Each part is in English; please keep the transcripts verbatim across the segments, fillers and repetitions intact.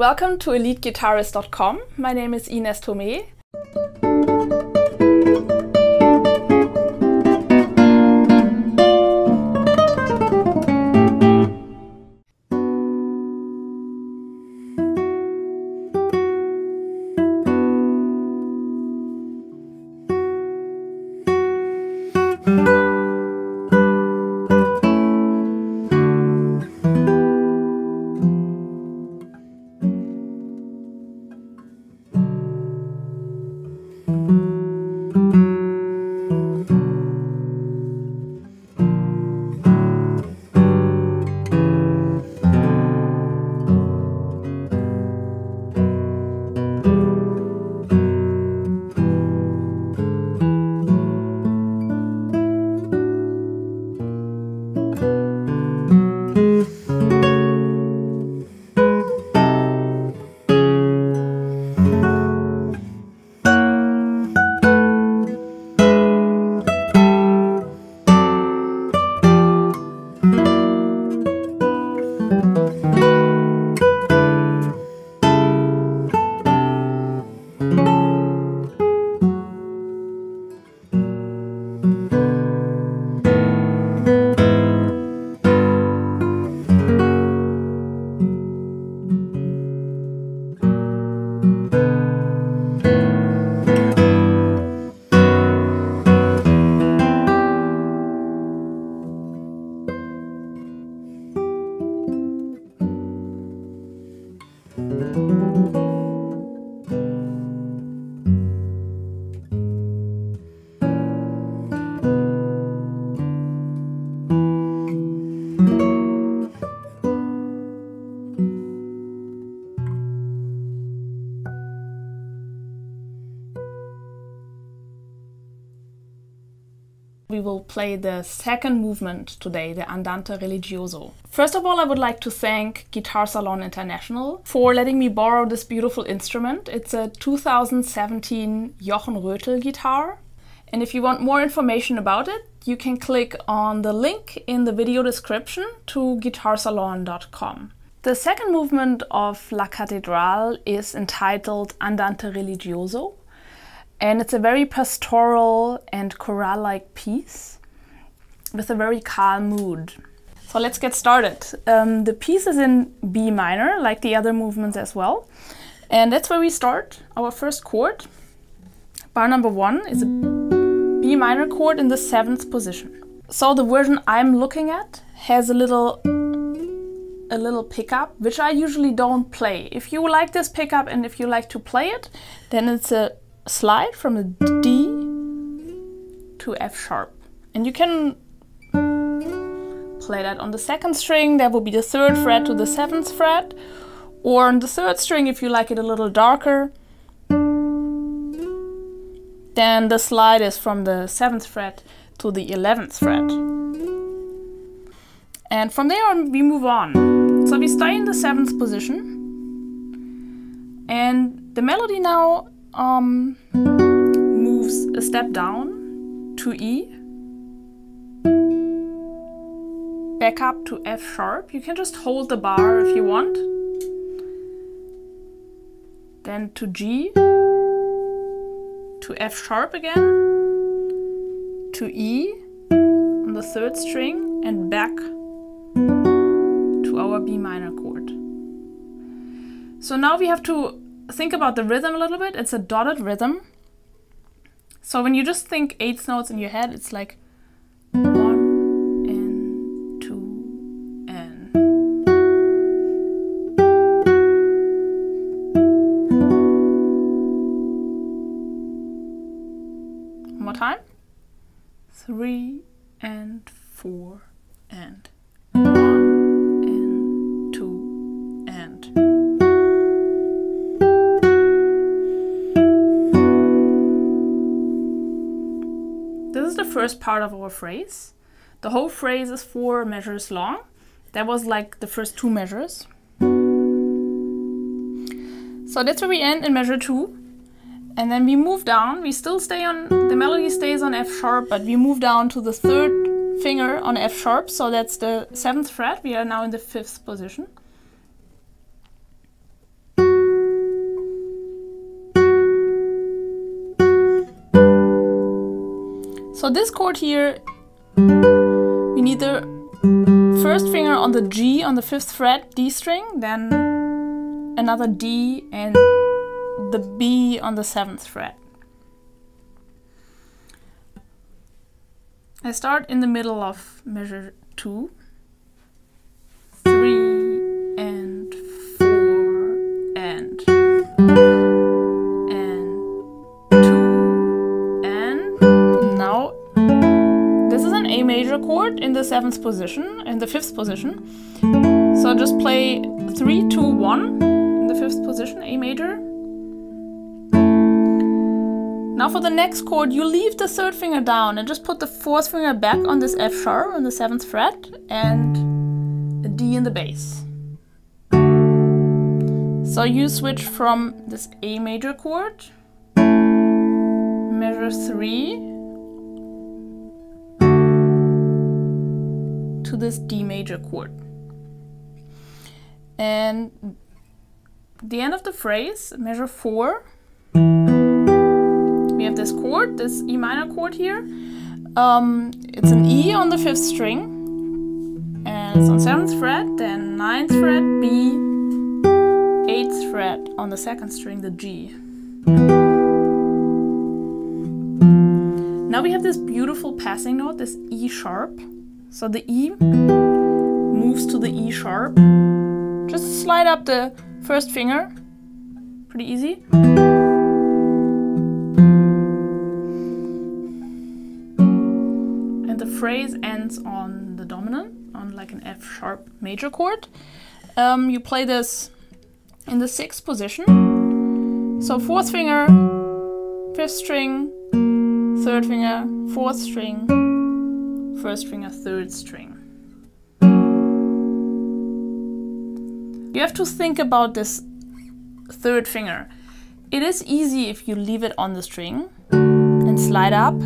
Welcome to Elite Guitarist dot com. My name is Ines Thome. We will play the second movement today, the Andante Religioso. First of all, I would like to thank Guitar Salon International for letting me borrow this beautiful instrument. It's a two thousand seventeen Jochen Röthel guitar. And if you want more information about it, you can click on the link in the video description to guitar salon dot com. The second movement of La Catedral is entitled Andante Religioso. And it's a very pastoral and chorale-like piece with a very calm mood. So let's get started. Um, the piece is in B minor, like the other movements as well. And that's where we start our first chord. Bar number one is a B minor chord in the seventh position. So the version I'm looking at has a little a little pickup, which I usually don't play. If you like this pickup and if you like to play it, then it's a slide from a D to F sharp. And you can play that on the second string. That will be the third fret to the seventh fret. Or on the third string, if you like it a little darker, then the slide is from the seventh fret to the eleventh fret. And from there on, we move on. So we stay in the seventh position. And the melody now Um, moves a step down to E, back up to F sharp. You can just hold the bar if you want. Then to G, to F sharp again, to E on the third string, and back to our B minor chord. So now we have to think about the rhythm a little bit. It's a dotted rhythm. So when you just think eighth notes in your head, it's like one and two and. One more time. Three and four and. First part of our phrase. The whole phrase is four measures long. That was like the first two measures. So that's where we end in measure two. And then we move down. We still stay on, the melody stays on F sharp, but we move down to the third finger on F sharp. So that's the seventh fret. We are now in the fifth position. So this chord here, we need the first finger on the G on the fifth fret, D string, then another D and the B on the seventh fret. I start in the middle of measure two, three and four and and two and. Now this is an A major chord in the seventh position, in the fifth position. So just play three, two, one in the fifth position, A major. Now for the next chord, you leave the third finger down and just put the fourth finger back on this F sharp on the seventh fret and a D in the bass. So you switch from this A major chord, measure three, to this D major chord. And the end of the phrase, measure four, we have this chord, this E minor chord here. Um, it's an E on the fifth string, and it's on seventh fret, then ninth fret, B, eighth fret on the second string, the G. Now we have this beautiful passing note, this E sharp. So the E moves to the E sharp. Just slide up the first finger, pretty easy. The phrase ends on the dominant, on like an F sharp major chord. Um, you play this in the sixth position. So fourth finger, fifth string, third finger, fourth string, first finger, third string. You have to think about this third finger. It is easy if you leave it on the string and slide up,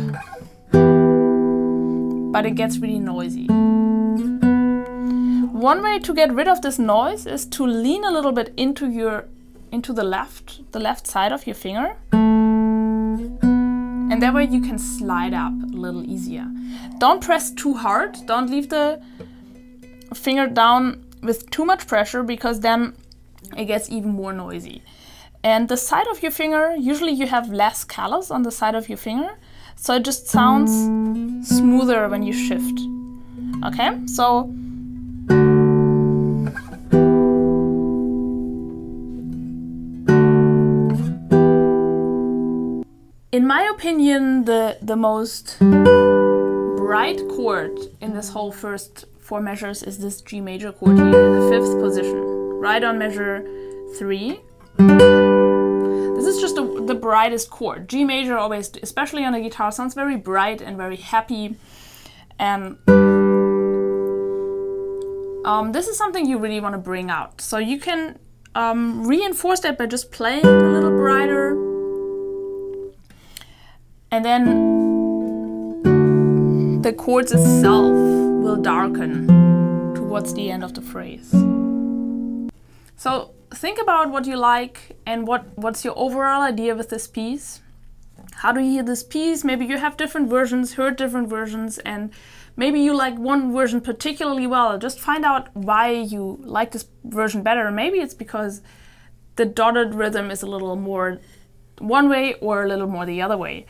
but it gets really noisy. One way to get rid of this noise is to lean a little bit into your into the left, the left side of your finger. And that way you can slide up a little easier. Don't press too hard. Don't leave the finger down with too much pressure, because then it gets even more noisy. And the side of your finger, usually you have less callus on the side of your finger, so it just sounds smoother when you shift. Okay, so in my opinion, the, the most bright chord in this whole first four measures is this G major chord here in the fifth position, right on measure three. This is just the, the brightest chord. G major always, especially on a guitar, sounds very bright and very happy. And um, this is something you really want to bring out. So you can um, reinforce that by just playing a little brighter. And then the chords itself will darken towards the end of the phrase. So think about what you like and what, what's your overall idea with this piece. How do you hear this piece? Maybe you have different versions, heard different versions, and maybe you like one version particularly well. Just find out why you like this version better. Maybe it's because the dotted rhythm is a little more one way or a little more the other way.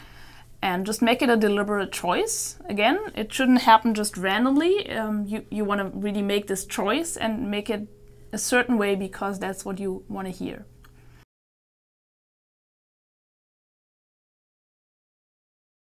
And just make it a deliberate choice. Again, it shouldn't happen just randomly. Um, you you want to really make this choice and make it a certain way because that's what you want to hear.